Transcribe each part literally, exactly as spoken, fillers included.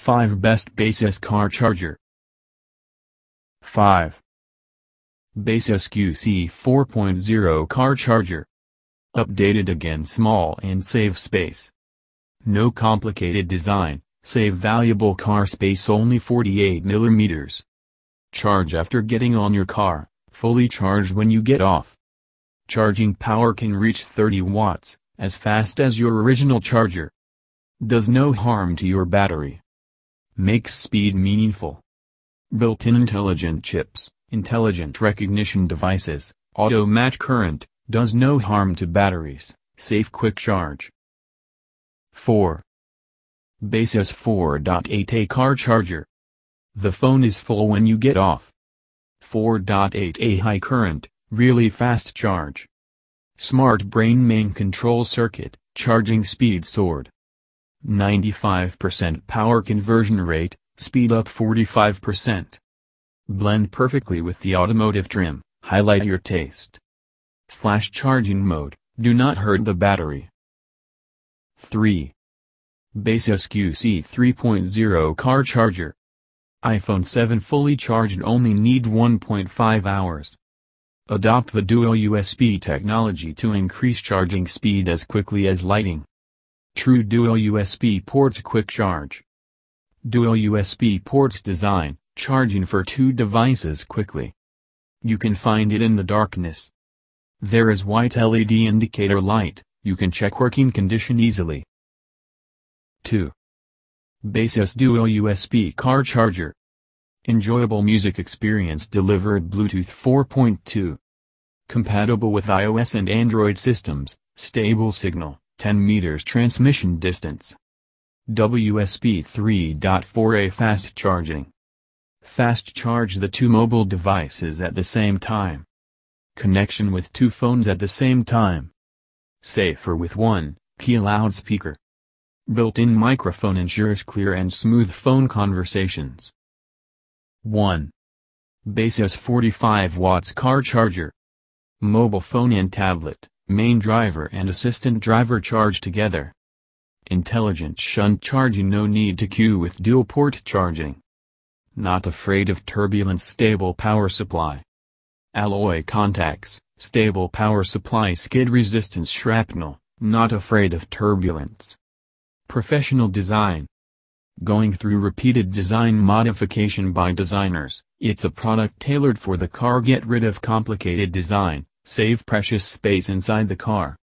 five Best Baseus Car Charger. five. Baseus Q C four point oh Car Charger. Updated again, small and save space. No complicated design, save valuable car space, only forty-eight millimeters. Charge after getting on your car, fully charged when you get off. Charging power can reach thirty watts, as fast as your original charger. Does no harm to your battery. Makes speed meaningful. Built-in intelligent chips, intelligent recognition devices, auto match current, does no harm to batteries, safe quick charge. four. Baseus four point eight A Car Charger. The phone is full when you get off. four point eight A High Current, really fast charge. Smart brain main control circuit, charging speed soared. ninety-five percent power conversion rate, speed up forty-five percent. Blend perfectly with the automotive trim, highlight your taste. Flash charging mode, do not hurt the battery. three. Baseus Q C three point oh Car Charger. iPhone seven fully charged, only need one point five hours. Adopt the dual U S B technology to increase charging speed as quickly as lighting. True dual U S B ports quick charge. Dual U S B ports design, charging for two devices quickly. You can find it in the darkness. There is white L E D indicator light, you can check working condition easily. two. Baseus Dual U S B Car Charger. Enjoyable music experience delivered Bluetooth four point two. Compatible with iOS and Android systems, stable signal, ten meters transmission distance. W S B three point four A Fast Charging. Fast charge the two mobile devices at the same time. Connection with two phones at the same time. Safer with one, key loudspeaker. Built-in microphone ensures clear and smooth phone conversations. one. Baseus forty-five watts Car Charger. Mobile phone and tablet, main driver and assistant driver charge together. Intelligent shunt charging, no need to queue with dual port charging. Not afraid of turbulence, stable power supply. Alloy contacts, stable power supply, skid resistance, shrapnel, not afraid of turbulence. Professional design. Going through repeated design modification by designers, it's a product tailored for the car. Get rid of complicated design, save precious space inside the car.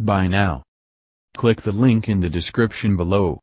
Buy now. Click the link in the description below.